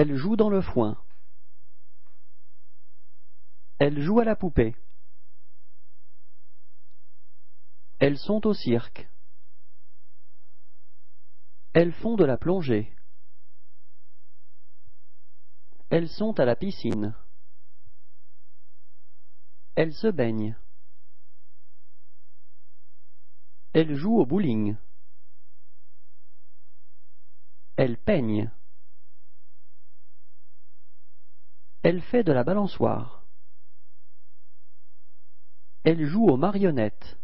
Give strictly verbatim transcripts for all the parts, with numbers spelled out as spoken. Elle joue dans le foin. Elle joue à la poupée. Elles sont au cirque. Elles font de la plongée. Elles sont à la piscine. Elles se baignent. Elles jouent au bowling. Elles peignent. Elle fait de la balançoire. Elle joue aux marionnettes.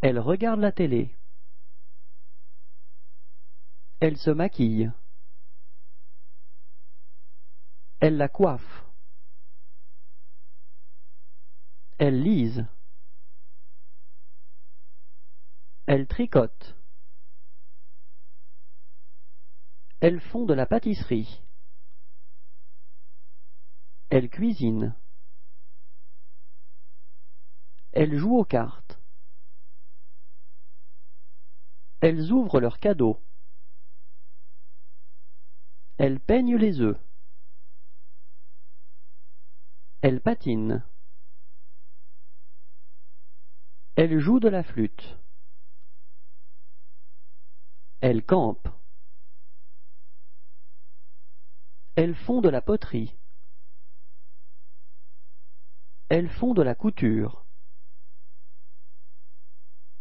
Elle regarde la télé. Elle se maquille. Elle la coiffe. Elle lise. Elle tricote. Elles font de la pâtisserie. Elles cuisinent. Elles jouent aux cartes. Elles ouvrent leurs cadeaux. Elles peignent les œufs. Elles patinent. Elles jouent de la flûte. Elles campent. Elles font de la poterie. Elles font de la couture.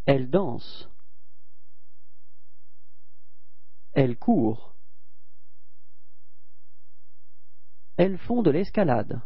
Elles dansent. Elles courent. Elles font de l'escalade.